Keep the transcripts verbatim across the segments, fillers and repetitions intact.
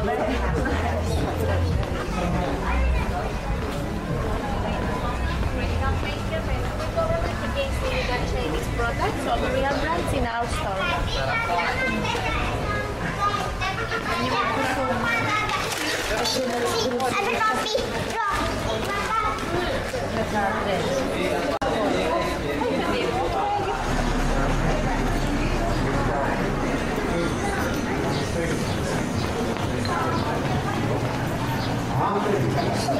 products of real brands in our store. Gracias.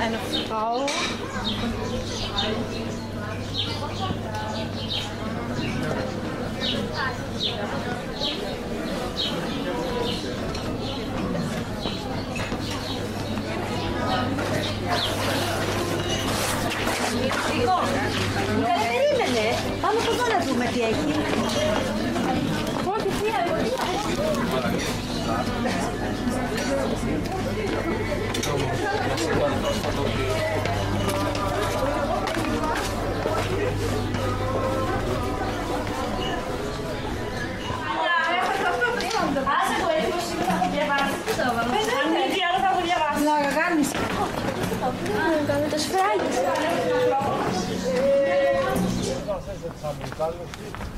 eine Frau. Λοιπόν, καλή περίμενε. Πάμε από εδώ να δούμε τι έχει. Πρώτη θεία, πρώτη das frei.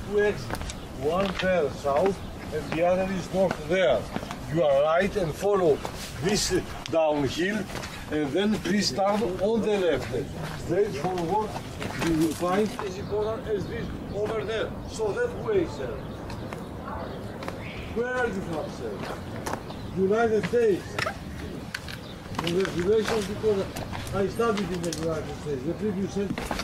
Two exits. One there south and the other is north there. You are right and follow this downhill and then please turn on the left. Straight forward you will find as important as this over there. So that way, sir. Where are you from, sir? United States. Congratulations, because I studied in the United States. The previous century.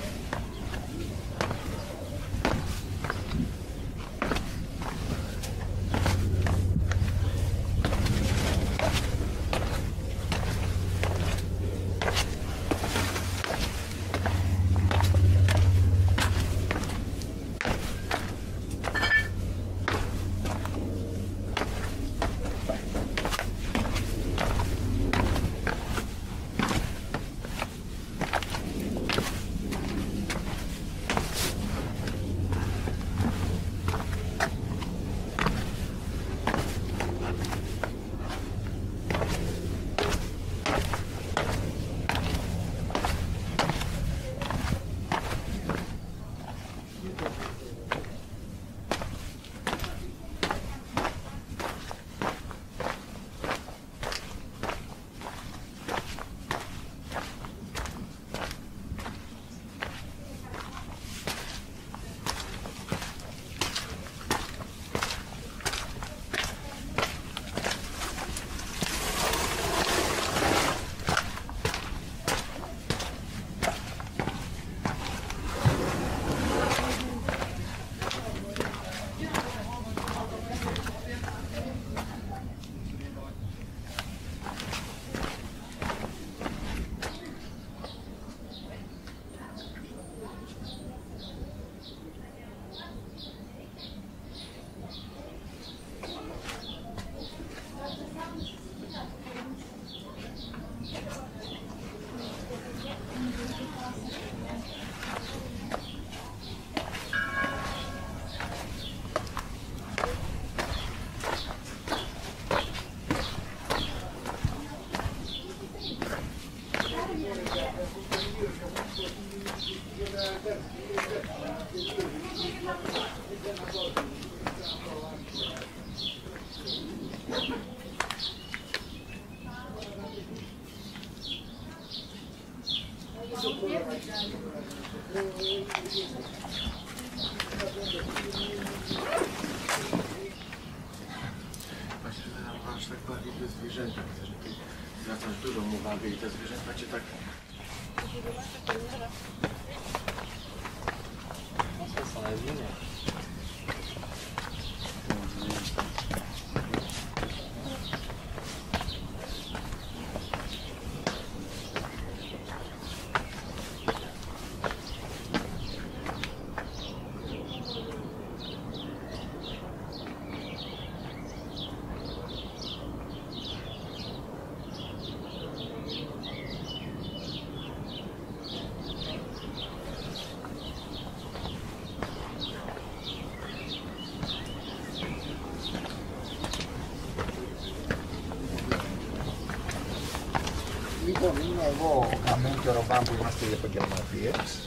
Εγώ, ο Καμέν και ο Ρομπάν που είμαστε οι επαγγελματίες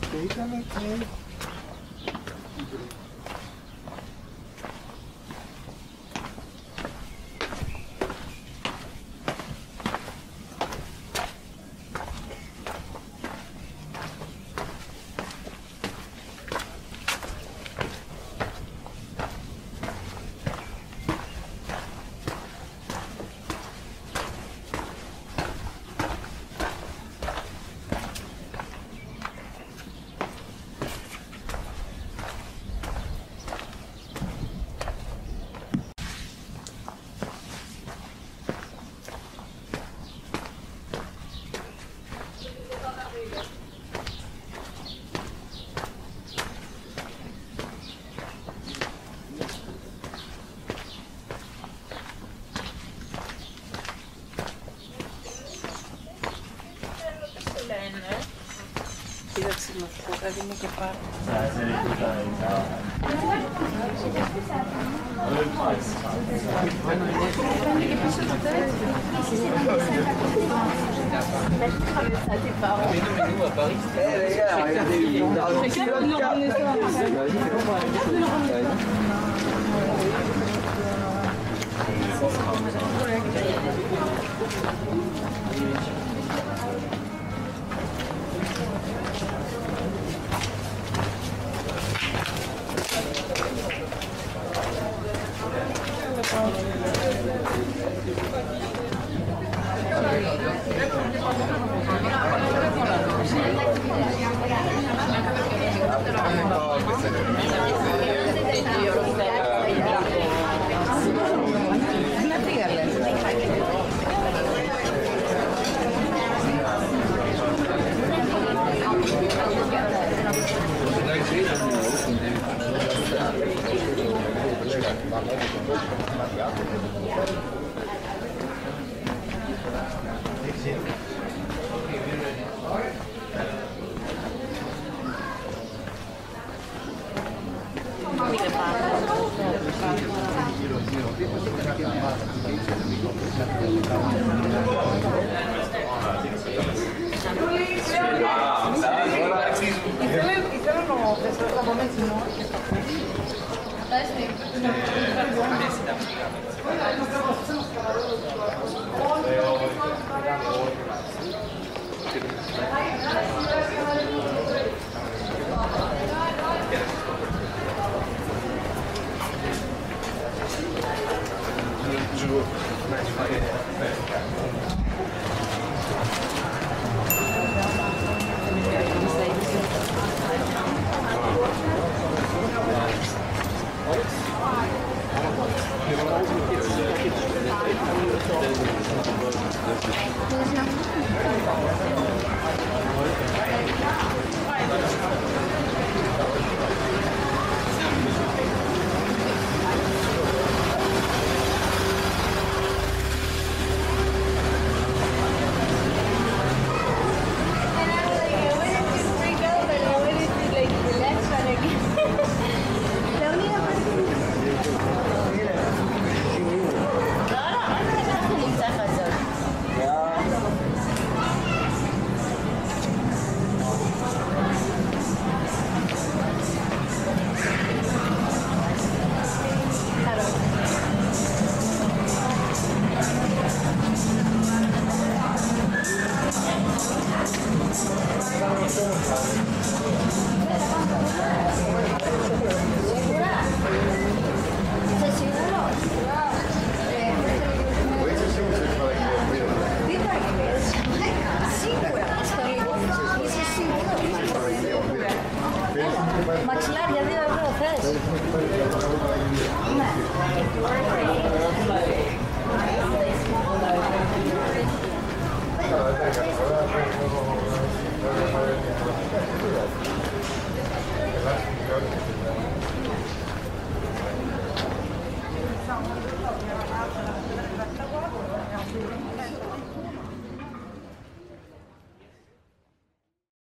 και ήταν και Κοίταξε να το κάτι είναι και πάρα. Gracias.